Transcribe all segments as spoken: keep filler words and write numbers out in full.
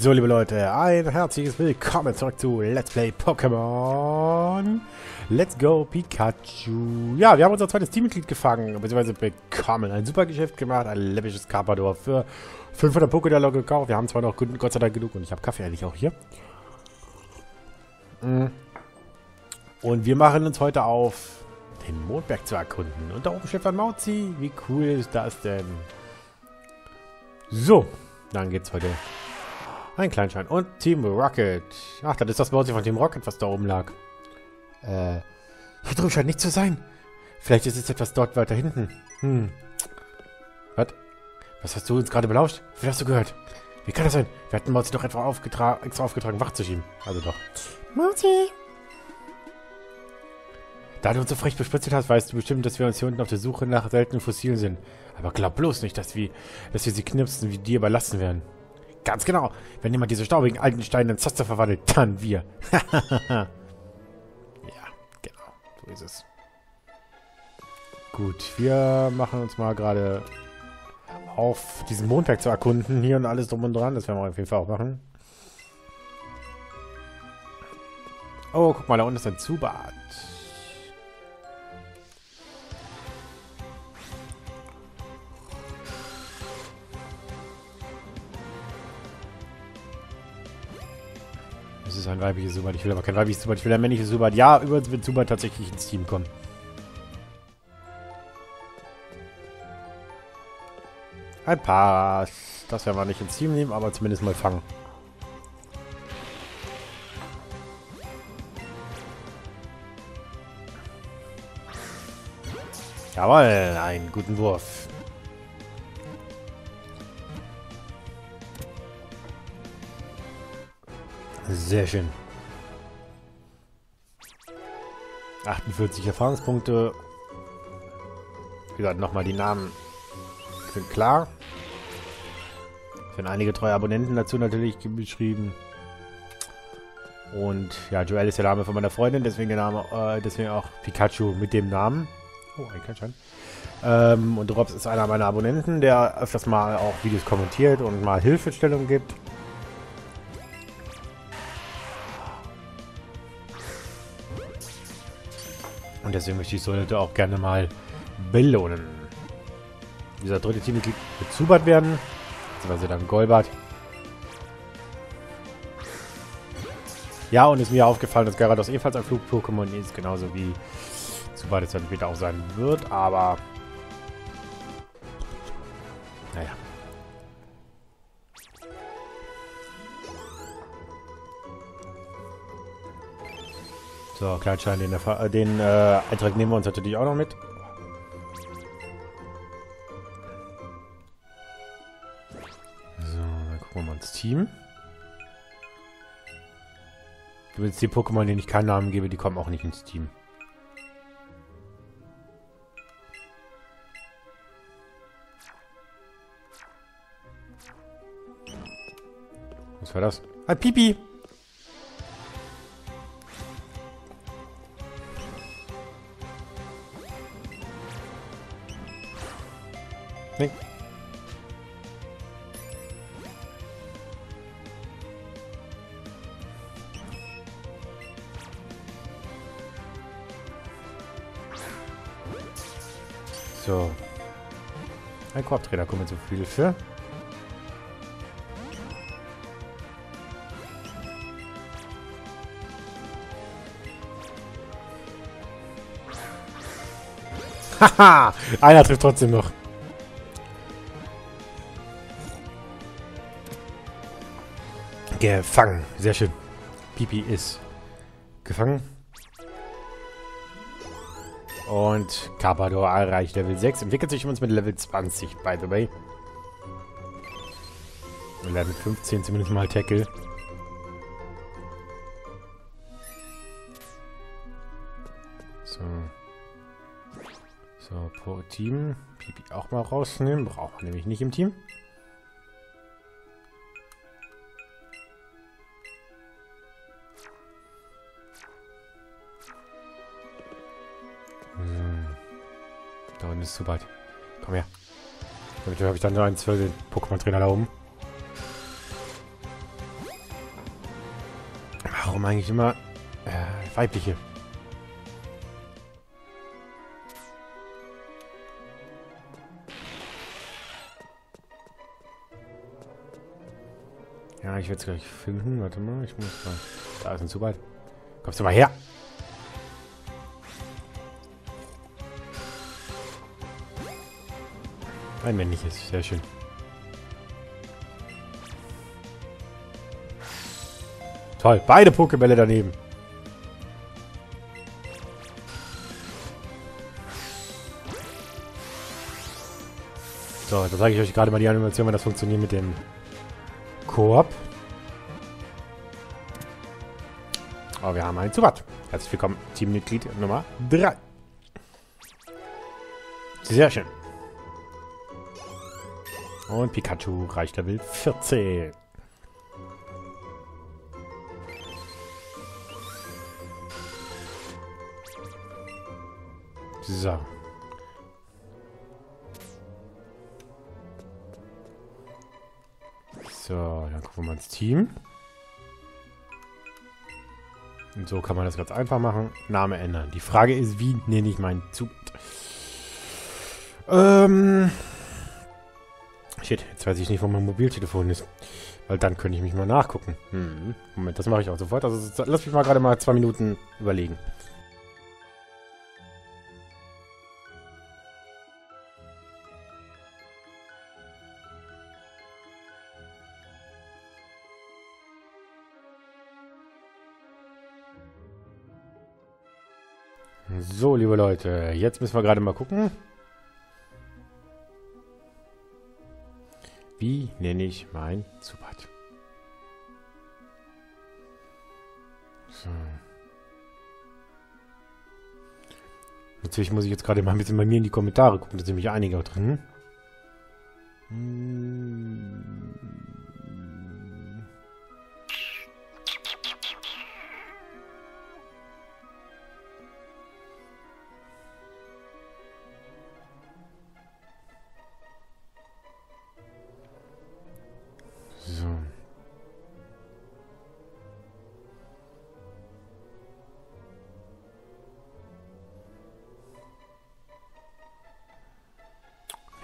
So, liebe Leute, ein herzliches Willkommen zurück zu Let's Play Pokémon. Let's Go Pikachu. Ja, wir haben unser zweites Teammitglied gefangen, beziehungsweise bekommen. Ein super Geschäft gemacht, ein läppisches Carpador für fünfhundert Pokédollar gekauft. Wir haben zwar noch Gott sei Dank genug und ich habe Kaffee eigentlich auch hier. Und wir machen uns heute auf, den Mondberg zu erkunden. Und da oben steht ein Mauzi. Wie cool ist das denn? So, dann geht's heute. Ein Kleinschein. Und Team Rocket. Ach, das ist das Mauzi von Team Rocket, was da oben lag. Äh, hier drüben scheint nicht zu sein. Vielleicht ist es etwas dort weiter hinten. Hm. Was? Was hast du uns gerade belauscht? Wie hast du gehört? Wie kann das sein? Wir hatten Mauzi doch einfach aufgetra extra aufgetragen, wach zu schieben. Also doch. Mauzi! Da du uns so frech bespritzelt hast, weißt du bestimmt, dass wir uns hier unten auf der Suche nach seltenen Fossilien sind. Aber glaub bloß nicht, dass wir, dass wir sie knipsen, wie die überlassen werden. Ganz genau. Wenn jemand diese staubigen alten Steine in Zaster verwandelt, dann wir. Ja, genau. So ist es. Gut, wir machen uns mal gerade auf, diesen Mondberg zu erkunden. Hier und alles drum und dran. Das werden wir auf jeden Fall auch machen. Oh, guck mal, da unten ist ein Zubat. Das ist ein weibliches Zubat. Ich will aber kein weibliches Zubat. Ich will ein männliches Zubat. Ja, übrigens wird Zubat tatsächlich ins Team kommen. Ein Pass. Das werden wir nicht ins Team nehmen, aber zumindest mal fangen. Jawohl, einen guten Wurf. Sehr schön. achtundvierzig Erfahrungspunkte. Wie gesagt, nochmal die Namen sind klar. Sind einige treue Abonnenten dazu natürlich beschrieben. Und ja, Joel ist der Name von meiner Freundin, deswegen der Name, äh, deswegen auch Pikachu mit dem Namen. Oh, ein Kleinschein. Ähm, und Drops ist einer meiner Abonnenten, der öfters mal auch Videos kommentiert und mal Hilfestellung gibt. Und deswegen möchte ich so Leute auch gerne mal belohnen. Dieser dritte Teammitglied wird Zubat werden. Beziehungsweise dann Golbat. Ja, und ist mir aufgefallen, dass Gyarados ebenfalls ein Flug-Pokémon ist. Genauso wie Zubat es dann später auch sein wird. Aber naja. So, Kleinschein, den, äh, den äh, Eintrag nehmen wir uns natürlich auch noch mit. So, dann gucken wir mal ins Team. Übrigens, die Pokémon, denen ich keinen Namen gebe, die kommen auch nicht ins Team. Was war das? Ah, Pipi! Nee. So. Ein Korbtrainer kommt mit so viel für. Haha! Einer trifft trotzdem noch. Gefangen. Sehr schön. Pipi ist gefangen. Und Carpador erreicht Level sechs. Entwickelt sich uns mit Level zwanzig, by the way. Und Level fünfzehn zumindest mal Tackle. So. So, pro Team. Pipi auch mal rausnehmen. Braucht man nämlich nicht im Team. Ist zu bald. Komm her. Damit habe ich dann nur einen zwölf Pokémon-Trainer da oben. eigentlich immer äh, weibliche. Ja, ich werde es gleich finden. Warte mal, ich muss mal... Da ist ein Zubat. Kommst du mal her! Ein männliches, sehr schön. Toll, beide Pokébälle daneben. So, da zeige ich euch gerade mal die Animation, wenn das funktioniert mit dem Koop. Aber wir haben einen Zubat. Herzlich willkommen, Teammitglied Nummer drei. Sehr schön. Und Pikachu reicht Level vierzehn. So. So, dann gucken wir mal ins Team. Und so kann man das ganz einfach machen. Name ändern. Die Frage ist, wie nenne ich meinen Zug? Ähm... Shit, jetzt weiß ich nicht, wo mein Mobiltelefon ist. Weil dann könnte ich mich mal nachgucken. Hm. Moment, das mache ich auch sofort. Also lass mich mal gerade mal zwei Minuten überlegen. So, liebe Leute, jetzt müssen wir gerade mal gucken. Wie nenne ich mein Zubat? So. Natürlich muss ich jetzt gerade mal ein bisschen bei mir in die Kommentare gucken, da sind nämlich einige drin.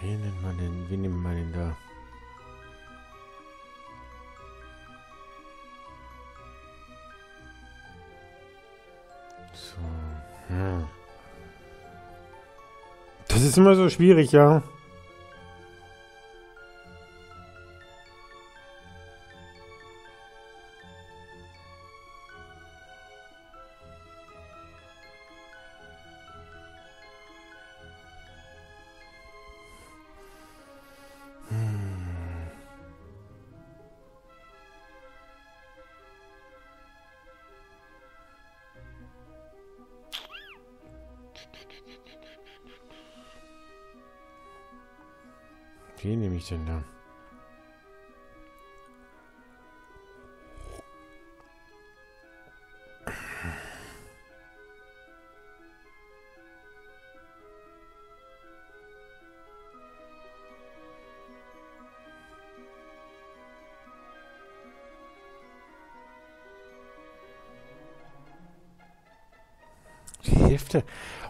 Wen nennt man denn? Wen nimmt man denn da? So. Hm. Das ist immer so schwierig, ja. Wen nehme ich denn da? Die Hälfte.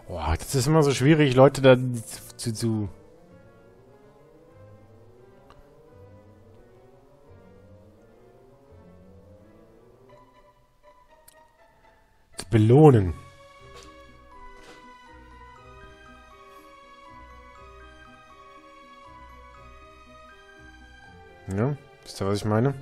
Boah, das ist immer so schwierig, Leute da zu... zu belohnen. Ja, wisst ihr, was ich meine?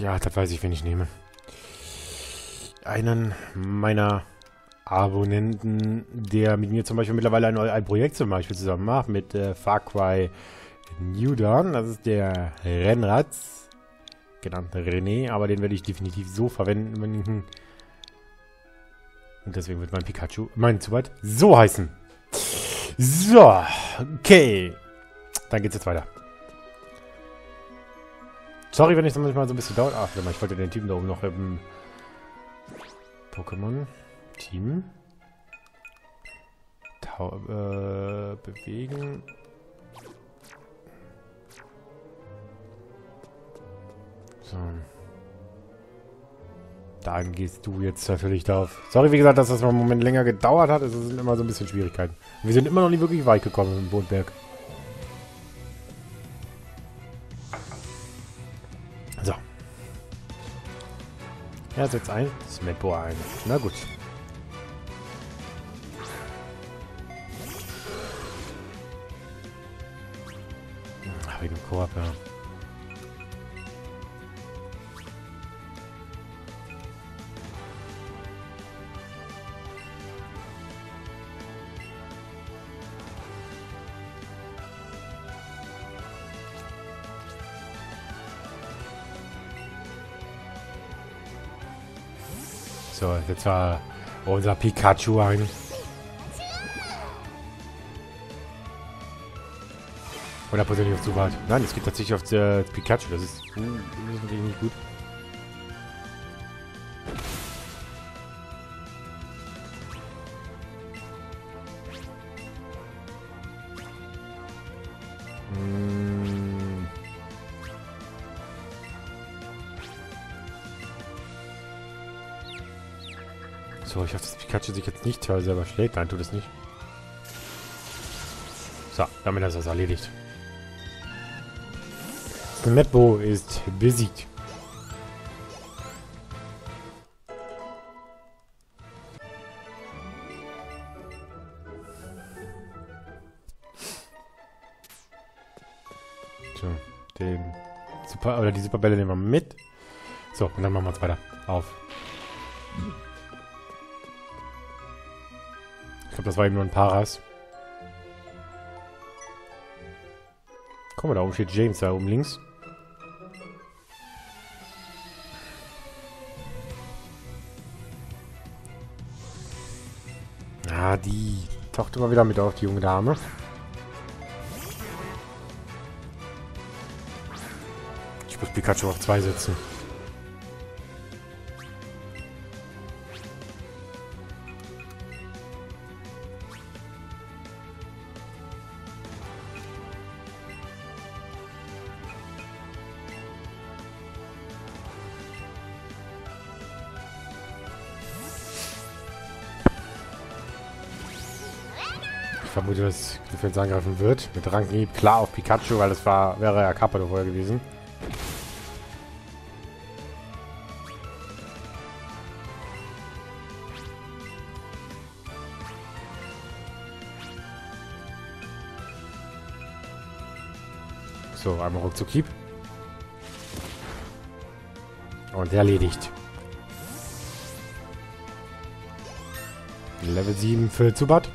Ja, das weiß ich, wenn ich nehme. Einen meiner Abonnenten, der mit mir zum Beispiel mittlerweile ein, ein Projekt zum Beispiel zusammen macht, mit äh, Far Cry New Dawn. Das ist der Rennratz, genannt René, aber den werde ich definitiv so verwenden. Und deswegen wird mein Pikachu, mein Zubat, so heißen. So. Okay. Dann geht's jetzt weiter. Sorry, wenn ich das manchmal so ein bisschen dauert. Ach, warte mal, ich wollte den Team da oben noch im Pokémon Team Tau äh, bewegen. So. Dann gehst du jetzt natürlich darauf. Sorry, wie gesagt, dass das mal einen Moment länger gedauert hat. Es sind immer so ein bisschen Schwierigkeiten. Wir sind immer noch nicht wirklich weit gekommen im Mondberg. So. Er setzt ein. Smetbo ein. Na gut. Ach, wegen Koop, ja. So, jetzt war unser Pikachu ein. Oder persönlich auf Zubat. Nein, es geht tatsächlich auf äh, Pikachu. Das ist, uh, das ist natürlich nicht gut. So, ich hoffe, dass Pikachu sich jetzt nicht selber schlägt. Nein, tut es nicht. So, damit ist das erledigt. Smetbo ist besiegt. So, den Super, oder die Superbälle nehmen wir mit. So, und dann machen wir es weiter. Auf. Ich glaube, das war eben nur ein Paras. Guck mal, da oben steht James, da oben links. Ah, die taucht immer wieder mit auf, die junge Dame. Ich muss Pikachu auf zwei setzen. Ich vermute, dass Defense angreifen wird. Mit Rankenhieb klar auf Pikachu, weil das war, wäre ja Kappa vorher gewesen. So, einmal ruckzuck Hieb. Und erledigt. Level sieben für Zubat.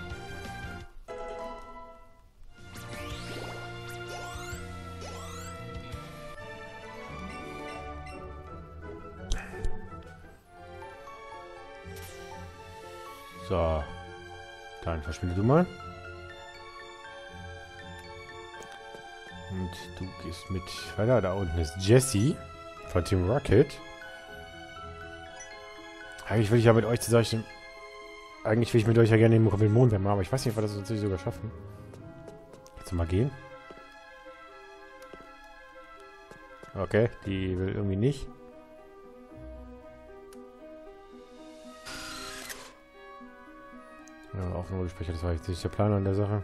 So, dann verschwinde du mal. Und du gehst mit weiter. Da unten ist Jessie von Team Rocket. Eigentlich will ich ja mit euch zu solchen... Eigentlich will ich mit euch ja gerne den Mondberg machen, aber ich weiß nicht, ob wir das tatsächlich sogar schaffen. Kannst du mal gehen? Okay, die will irgendwie nicht. Ja, Aufnahmegespräche, das war jetzt nicht der Plan an der Sache.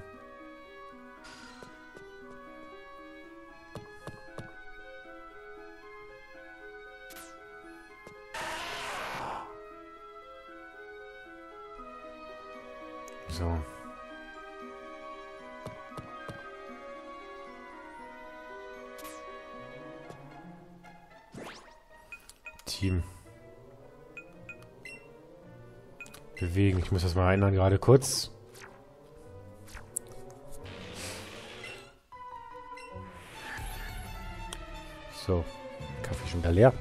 So. Team. Bewegen. Ich muss das mal ändern, gerade kurz. So. Kaffee schon wieder leer.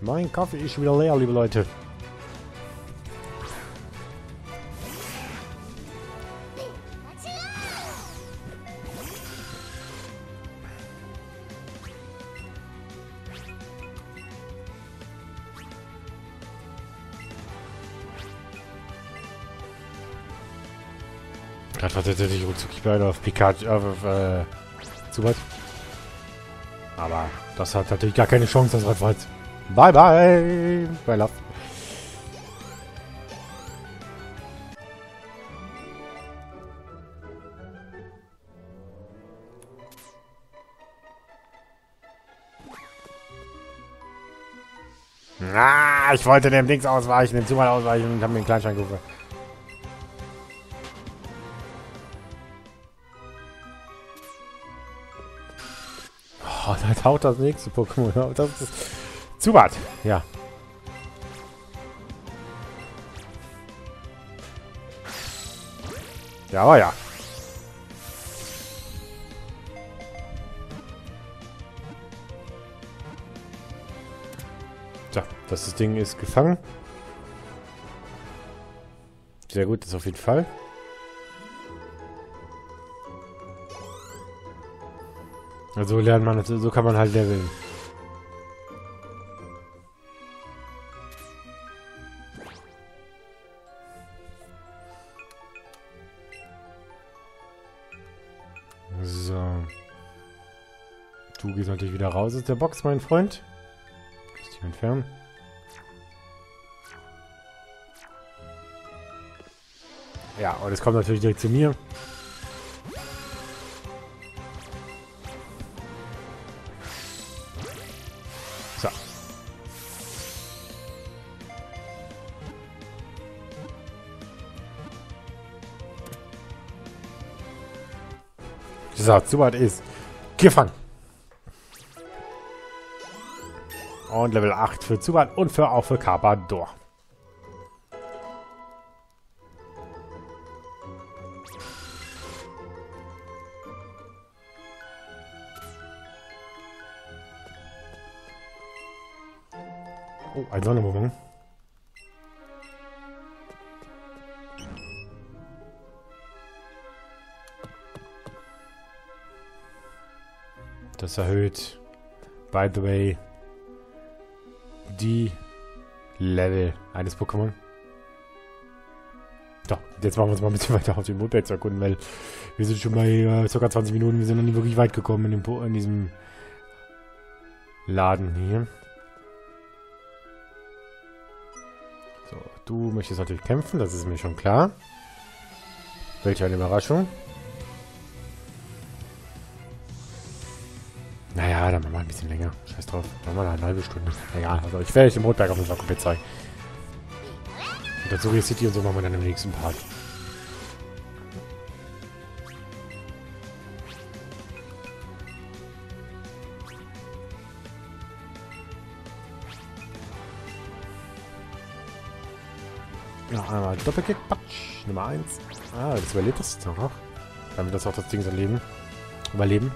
Mein Kaffee ist schon wieder leer, liebe Leute. gerade tatsächlich ruckzuckig leider auf Pikachu, auf, äh, zu weit. Aber das hat natürlich gar keine Chance, das Radfahrt. Bye, bye. Bye, love. Ah, ich wollte dem Dings ausweichen, dem Zufall ausweichen und habe mir einen Kleinschein gerufen. Oh, da haut das nächste Pokémon. Das ist Zubat, ja. Ja, aber ja. Tja, das Ding ist gefangen. Sehr gut, ist auf jeden Fall. Also lernt man, so kann man halt leveln. So. Du gehst natürlich wieder raus aus der Box, mein Freund. Muss dich entfernen. Ja, und es kommt natürlich direkt zu mir. So, Zubat ist gefangen. Und Level acht für Zubat und für auch für Carpador. Oh, ein Sonnenbogen. Das erhöht, by the way, die Level eines Pokémon. Doch, jetzt machen wir uns mal ein bisschen weiter auf den Mondberg zu erkunden, weil wir sind schon bei äh, ca. zwanzig Minuten. Wir sind noch nicht wirklich weit gekommen in, dem po in diesem Laden hier. So, du möchtest natürlich kämpfen, das ist mir schon klar. Welche eine Überraschung. Naja, dann machen wir ein bisschen länger. Scheiß drauf. Machen wir eine halbe Stunde. Egal, also ich werde euch den Mondberg auf jeden Fall komplett zeigen. Und dazu hier City und so machen wir dann im nächsten Part. Noch einmal Doppelkick. Patsch. Nummer eins. Ah, das überlebt das jetzt noch. Damit das auch das Ding erleben. Überleben.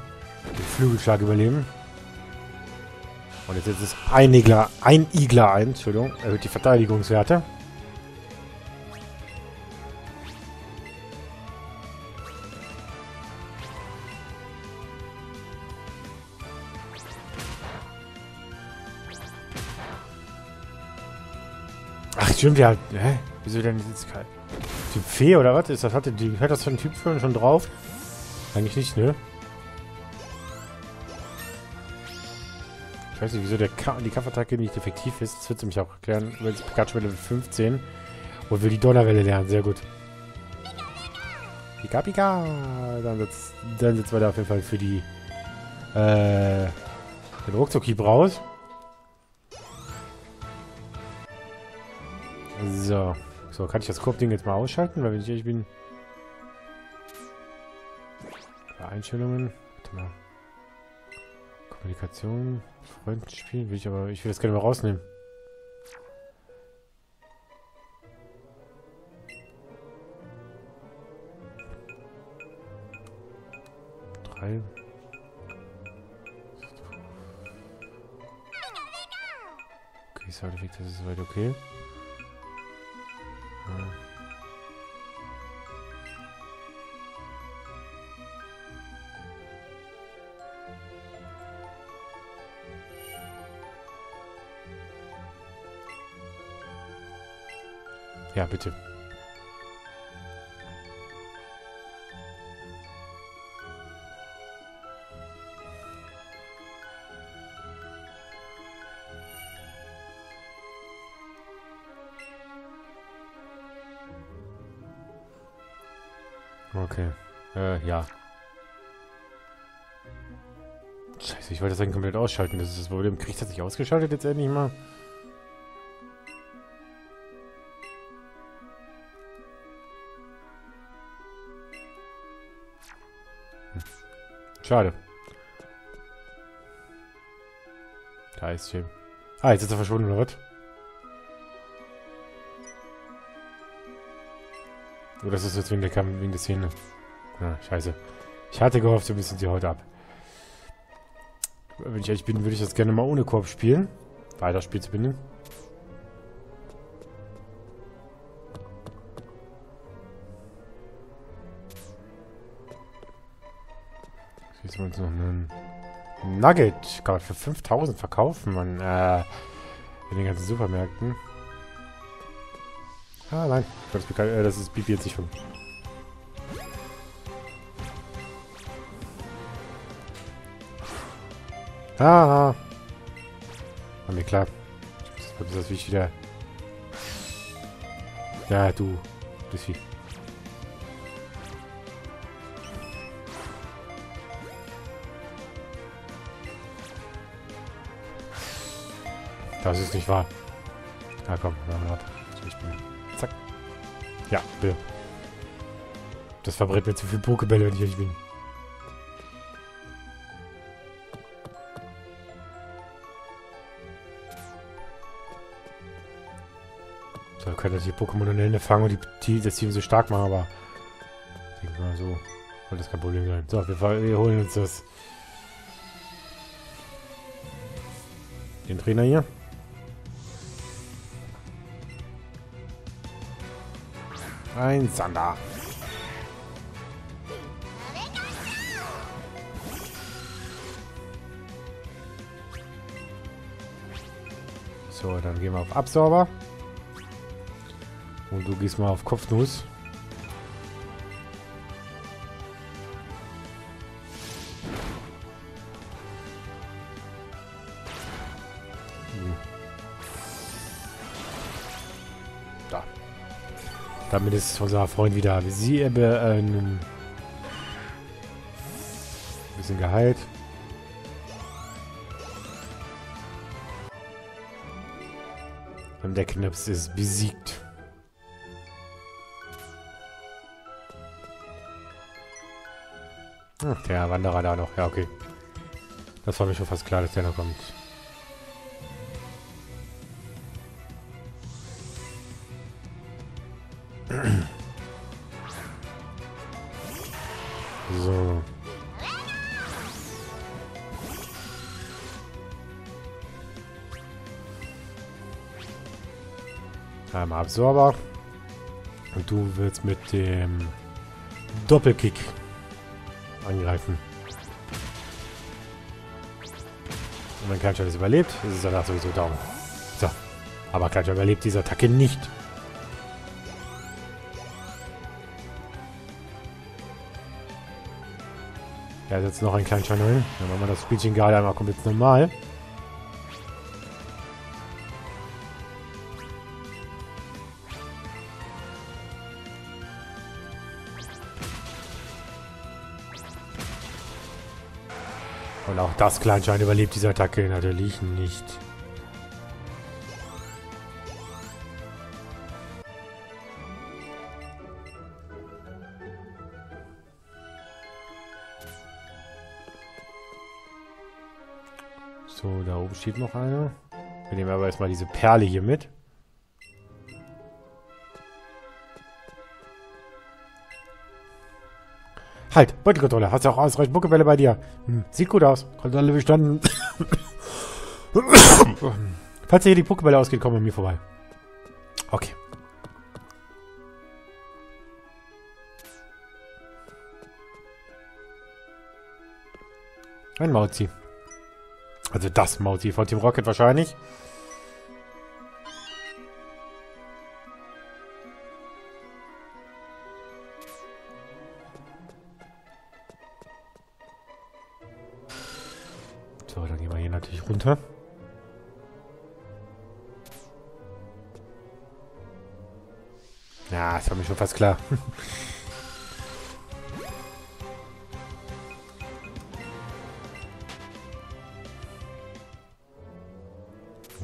Den Flügelschlag überleben. Und jetzt ist es ein Igler, ein Igler ein, Entschuldigung, erhöht die Verteidigungswerte. Ach, stimmt ja. Hä? Wieso denn jetzt kein Typ Fee oder was? Ist das, hatte die, hat das für einen Typ für schon drauf? Eigentlich nicht, ne? Ich weiß nicht, wieso der Ka die Kampfattacke nicht effektiv ist. Das wird sie mich auch erklären. Über das Pikachu Level fünfzehn. Und will die Donnerwelle lernen. Sehr gut. Pika, Pika. Dann setzt dann wir da auf jeden Fall für die äh, den Ruckzuck-Hieb raus. So. So, kann ich das Kurb-Ding jetzt mal ausschalten? Weil wenn ich ehrlich bin... Einstellungen. Warte mal. Kommunikation, Freundschaftsspiel, will ich aber, ich will das gerne mal rausnehmen. Drei. Okay, ist halt weg, das ist soweit okay. Ja. Ja, bitte. Okay. Äh, ja. Scheiße, ich wollte das eigentlich komplett ausschalten. Das ist das Problem. Krieg ich das nicht ausgeschaltet jetzt endlich mal? Hm. Schade. Da ist James. Ah, jetzt ist er verschwunden, oder was? Oh, das ist jetzt wegen der Kamera, wegen der Szene. Ah, scheiße. Ich hatte gehofft, wir müssen sie heute ab. Wenn ich ehrlich bin, würde ich das gerne mal ohne Korb spielen. Weiter Spiel zu binden. Jetzt wollen wir uns noch einen Nugget. Kann man für fünftausend verkaufen, man. Äh, in den ganzen Supermärkten. Ah, nein. Das ist, äh, das ist Bibi jetzt nicht von. Ah, war mir klar. Ich muss das Viech wieder. Ja, du. Das Viech. Das ist nicht wahr. Na komm, warte. Ich bin. Zack. Ja, bitte. Das verbrät mir zu viel Pokébälle, wenn ich ehrlich bin. Dass die Pokémon in Hände fangen und die, die, das Team so stark machen, aber ich denke mal so, soll das kein Problem sein. So, wir, wir holen uns das. Den Trainer hier. Ein Sander. So, dann gehen wir auf Absorber. Und du gehst mal auf Kopfnuss. Hm. Da. Damit ist unser Freund wieder sie äh, ein bisschen geheilt. Und der Knips ist besiegt. Ach, der Wanderer da noch. Ja, okay. Das war mir schon fast klar, dass der noch kommt. So. Einmal Absorber. Und du wirst mit dem Doppelkick angreifen. Und wenn Kleinschau das überlebt, ist es danach sowieso down. So. Aber Kleinschau überlebt diese Attacke nicht. Da ist jetzt noch ein Kleinschau hin. Dann machen wir das Spielchen gerade einmal komplett normal. Und auch das Kleinschein überlebt diese Attacke natürlich nicht. So, da oben steht noch einer. Wir nehmen aber erstmal diese Perle hier mit. Halt, Beutelkontrolle. Hast du auch ausreichend Pokébälle bei dir? Hm, sieht gut aus. Kontrolle bestanden. Falls dir hier die Pokébälle ausgeht, komm bei mir vorbei. Okay. Ein Mauzi. Also das Mauzi von Team Rocket wahrscheinlich. Runter. Ja, das war mir schon fast klar.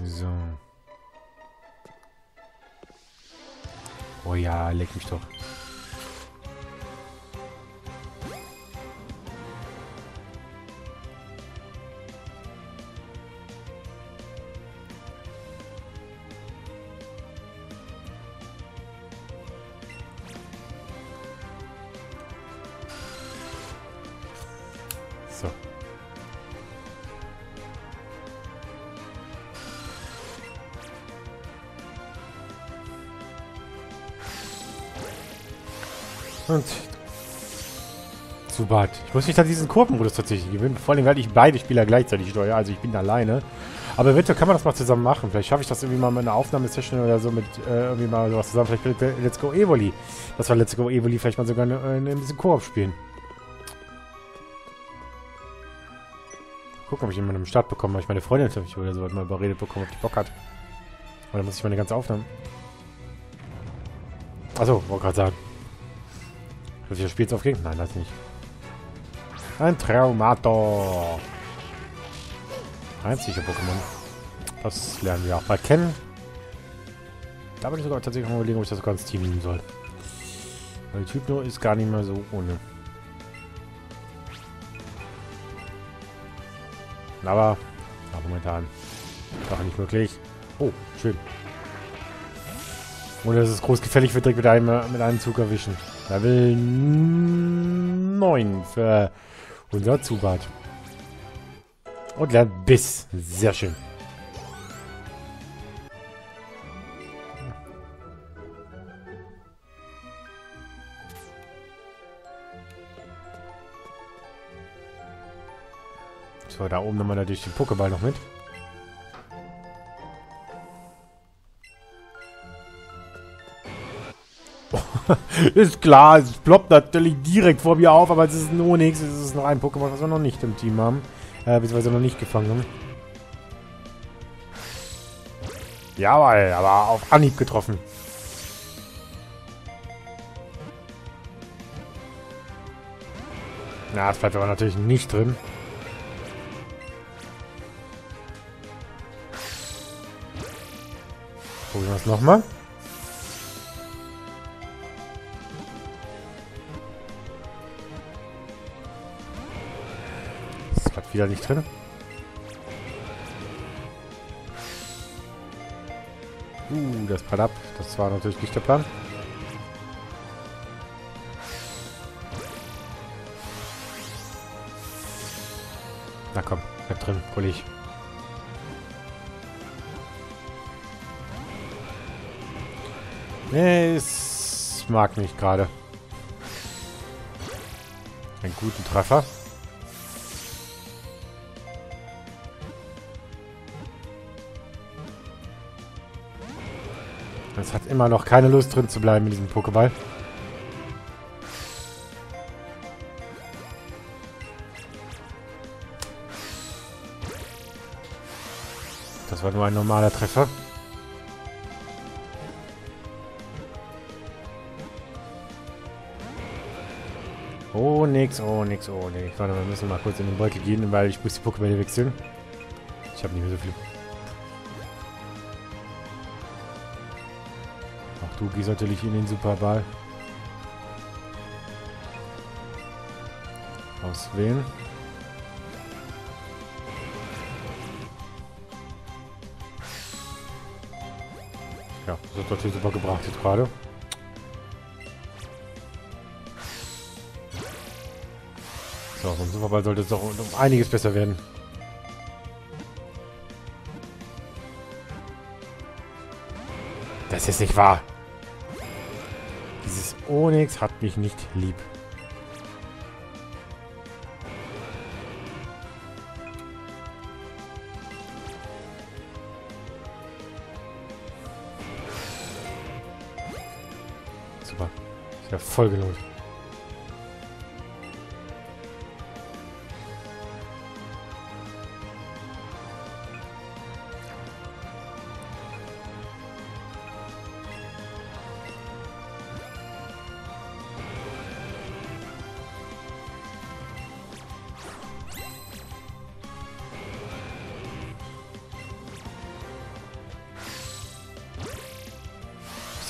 So. Oh ja, leck mich doch. So. Und zu Bad. Ich muss mich da diesen Kurvenmodus tatsächlich gewinnen. Vor allem, weil ich beide Spieler gleichzeitig steuere. Also ich bin alleine. Aber eventuell kann man das mal zusammen machen. Vielleicht schaffe ich das irgendwie mal in einer Aufnahmesession oder so mit äh, irgendwie mal sowas zusammen. Vielleicht Let's Go Evoli. Das war Let's Go Evoli. Vielleicht mal sogar ein bisschen Koop spielen. Gucken, ob ich jemanden im Start bekomme. Ob ich meine Freundin natürlich oder so mal überredet bekomme, ob die Bock hat. Und dann muss ich meine ganze Aufnahme. Achso, wollte gerade sagen. Dass ich das Spiel jetzt aufging? Nein, das nicht. Ein Traumator. Ein Psycho-Pokémon. Das lernen wir auch bald kennen. Da würde ich sogar tatsächlich mal überlegen, ob ich das sogar ins Team nehmen soll. Weil Typno ist gar nicht mehr so ohne. Aber, aber momentan. Doch nicht möglich. Oh, schön. Ohne dass es groß gefällig wird, direkt mit einem, mit einem Zug erwischen. Level neun für unser Zubat. Und lernt Biss. Sehr schön. So, da oben nochmal natürlich den Pokéball noch mit. Ist klar, es ploppt natürlich direkt vor mir auf, aber es ist nur nichts. Es ist noch ein Pokémon, was wir noch nicht im Team haben. Äh, beziehungsweise noch nicht gefangen haben. Jawohl, aber auf Anhieb getroffen. Na, das bleibt aber natürlich nicht drin. Probieren wir es nochmal. Wieder nicht drin. Uh, das Pad ab. Das war natürlich nicht der Plan. Na komm, bleib drin, Kollege. Nee, es mag mich gerade. Einen guten Treffer. Es hat immer noch keine Lust drin zu bleiben in diesem Pokéball. Das war nur ein normaler Treffer. Oh nix, oh nix, oh nix. Warte, wir müssen mal kurz in den Beutel gehen, weil ich muss die Pokébälle wechseln. Ich habe nicht mehr so viel. Du gehst natürlich in den Superball. Auswählen. Ja, das hat natürlich super gebracht jetzt gerade. So, beim Superball sollte es doch um einiges besser werden. Das ist nicht wahr. Dieses Onyx hat mich nicht lieb. Super. Ist ja voll gelohnt.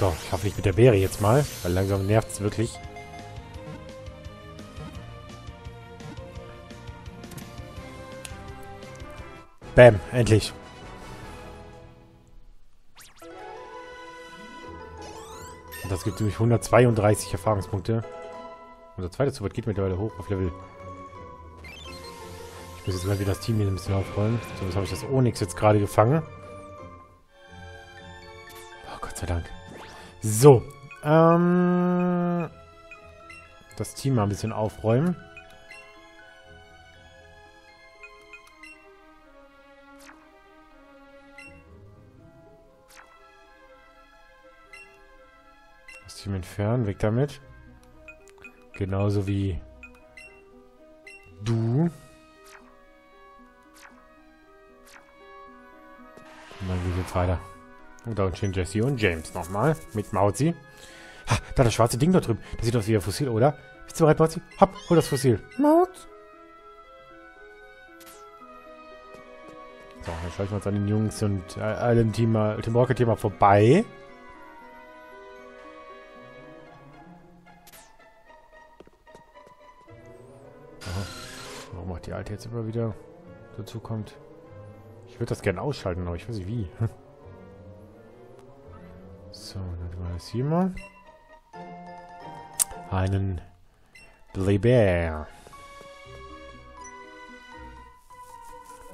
So, ich hoffe, ich mit der Beere jetzt mal, weil langsam nervt es wirklich. Bam, endlich. Und das gibt nämlich hundertzweiunddreißig Erfahrungspunkte. Unser zweites Super geht mittlerweile hoch auf Level. Ich muss jetzt mal wieder das Team hier ein bisschen aufrollen. So, jetzt habe ich das Onyx jetzt gerade gefangen. Oh, Gott sei Dank. So. Ähm, das Team mal ein bisschen aufräumen. Das Team entfernen. Weg damit. Genauso wie du. Und dann geht es jetzt weiter. Und da stehen Jessie und James nochmal. Mit Mauzi. Ha, da das schwarze Ding da drüben. Das sieht aus wie ein Fossil, oder? Bist du bereit, Mauzi? Hopp, hol das Fossil. Mauz. So, dann schalten wir uns an den Jungs und allem äh, Team, Team Rocket mal vorbei. Die alte jetzt immer wieder dazu kommt. Ich würde das gerne ausschalten, aber ich weiß nicht wie. So, dann machen wir das hier mal. Einen Bleibär.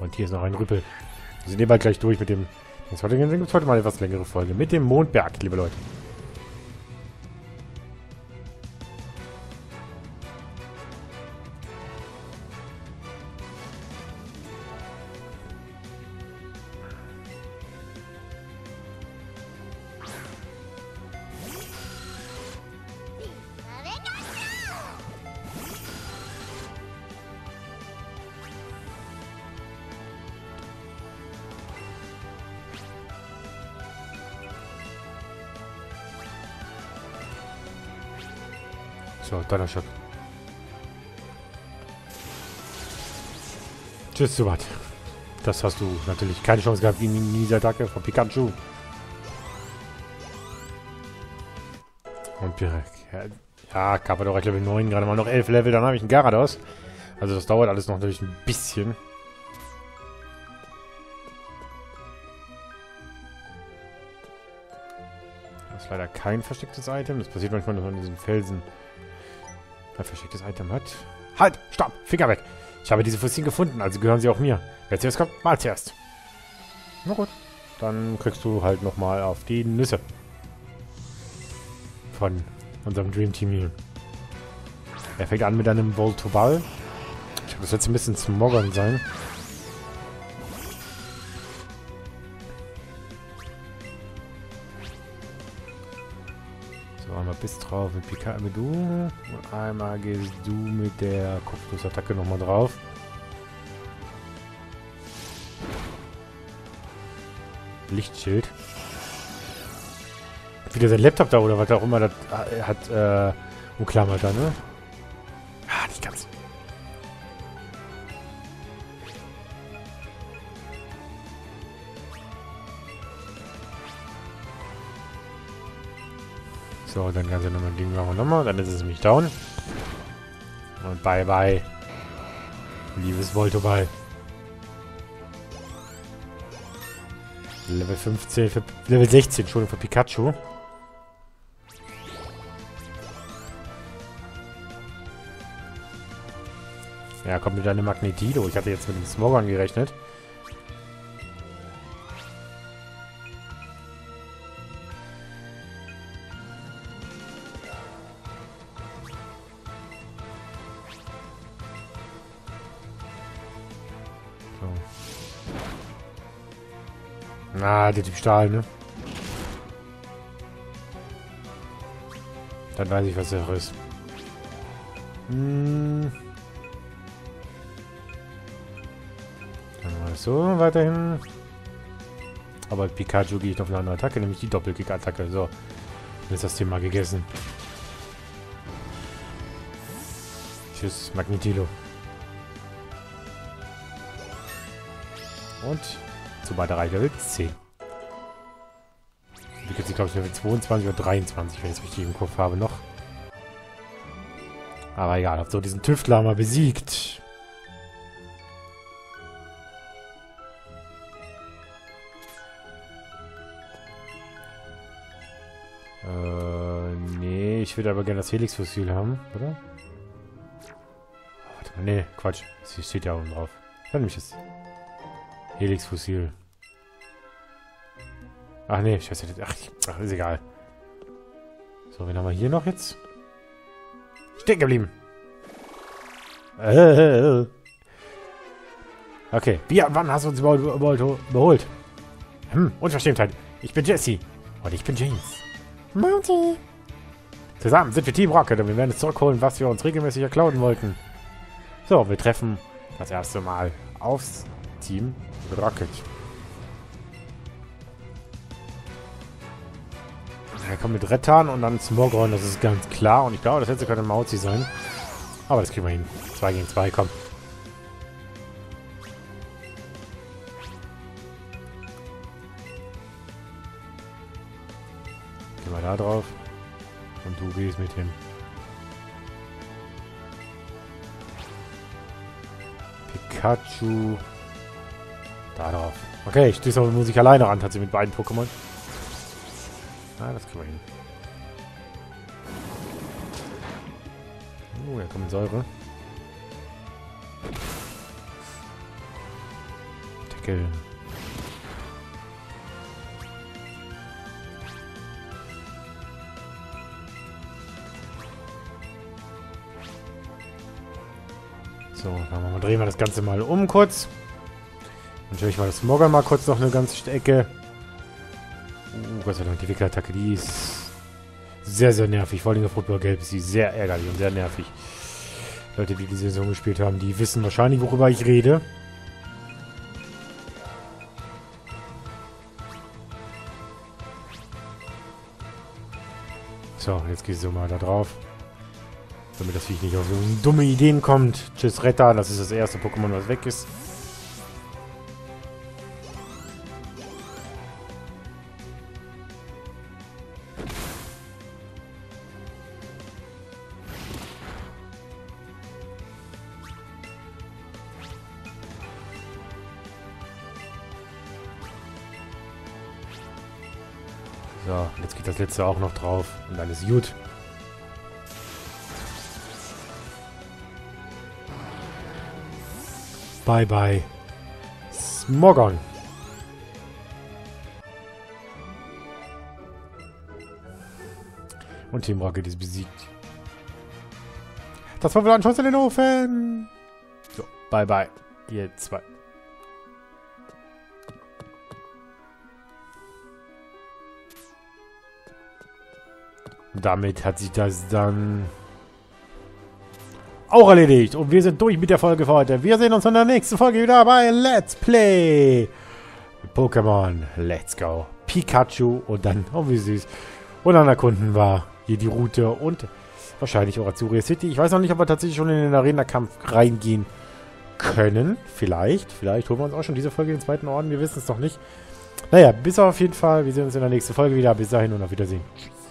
Und hier ist noch ein Rüppel. Wir sind bald gleich durch mit dem. Jetzt heute gibt es heute mal eine etwas längere Folge mit dem Mondberg, liebe Leute. So, Donnerschott. Tschüss, Subat. Das hast du natürlich keine Chance gehabt gegen diese Attacke von Pikachu. Und Pirek. Ja, Kappa doch Level neun, gerade mal noch elf Level, dann habe ich einen Gyarados. Also das dauert alles noch natürlich ein bisschen. Das ist leider kein verstecktes Item. Das passiert manchmal, dass man diesen Felsen ein verstecktes Item hat. Halt! Stopp! Finger weg! Ich habe diese Fossilien gefunden, also gehören sie auch mir. Wer zuerst kommt, mal zuerst. Na gut. Dann kriegst du halt nochmal auf die Nüsse. Von unserem Dream Team hier. Er fängt an mit einem Voltoball. Ich glaube, das wird jetzt ein bisschen Smoggern sein. Einmal bis drauf mit Pikachu mit du und einmal gehst du mit der Kopfnussattacke nochmal drauf. Lichtschild. Wieder sein Laptop da oder was auch immer das hat äh, umklammert da, ne? Ah, nicht ganz. So, dann kannst du nochmal Ding machen nochmal. Dann ist es nämlich down. Und bye bye. Liebes Voltoball. Level fünfzehn, für, Level sechzehn, Entschuldigung, für Pikachu. Ja, kommt mit deinem Magnetido. Ich hatte jetzt mit dem Smogon gerechnet. Na, ah, der Typ Stahl, ne? Dann weiß ich, was er ist. Hm. Dann machen wir das so weiterhin. Aber Pikachu gehe ich auf eine andere Attacke, nämlich die Doppelkick-Attacke. So, dann ist das Thema gegessen. Tschüss, Magnetilo. Und zu weiter Reichweite zehn. entwickelt sich, glaube ich, Level zweiundzwanzig oder dreiundzwanzig, wenn ich es richtig im Kopf habe, noch. Aber egal, hab so diesen Tüftler mal besiegt. Äh, nee, ich würde aber gerne das Helix-Fossil haben, oder? Warte mal, nee, Quatsch. Das steht ja oben drauf. Dann nehme ich das Helix-Fossil. Ach nee, ich weiß nicht. Ach, ach, ist egal. So, wen haben wir hier noch jetzt? Stehen geblieben. Äh. Okay. Wie, wann hast du uns überholt? überholt? Hm, Unverschämtheit. Ich bin Jessie. Und ich bin James. Monty. Zusammen sind wir Team Rocket und wir werden es zurückholen, was wir uns regelmäßig erklauen wollten. So, wir treffen das erste Mal aufs Team Rocket. Er kommt mit Rettern und dann Smogon, das ist ganz klar. Und ich glaube, das letzte könnte Mauzi sein. Aber das kriegen wir hin. zwei gegen zwei, komm. Gehen wir da drauf. Und du gehst mit hin. Pikachu. Da drauf. Okay, ich diesmal muss ich alleine ran, tatsächlich mit beiden Pokémon. Ah, das kriegen wir hin. Oh, da kommt Säure. Tackle. So, dann drehen wir das Ganze mal um kurz. Dann stelle ich mal das Smogon mal kurz noch eine ganze Ecke. Oh Gott sei Dank, die Wickelattacke, die ist sehr, sehr nervig. Vor allem auf Rot-Blau-Gelb ist sie sehr ärgerlich und sehr nervig. Leute, die die Saison gespielt haben, die wissen wahrscheinlich, worüber ich rede. So, jetzt gehst du mal da drauf. Damit das Viech nicht auf so dumme Ideen kommt. Tschüss, Retter, das ist das erste Pokémon, was weg ist. So, jetzt geht das letzte auch noch drauf und dann ist gut. Bye bye. Smogon. Und Team Rocket ist besiegt. Das war wieder ein Schuss in den Ofen. So, bye bye. Ihr zwei. Damit hat sich das dann auch erledigt. Und wir sind durch mit der Folge für heute. Wir sehen uns in der nächsten Folge wieder bei Let's Play Pokémon. Let's go. Pikachu. Und dann, oh wie süß. Und dann erkunden wir hier die Route und wahrscheinlich Orazuria City. Ich weiß noch nicht, ob wir tatsächlich schon in den Arena-Kampf reingehen können. Vielleicht. Vielleicht holen wir uns auch schon diese Folge den zweiten Orden. Wir wissen es noch nicht. Naja, bis auf jeden Fall. Wir sehen uns in der nächsten Folge wieder. Bis dahin und auf Wiedersehen. Tschüss.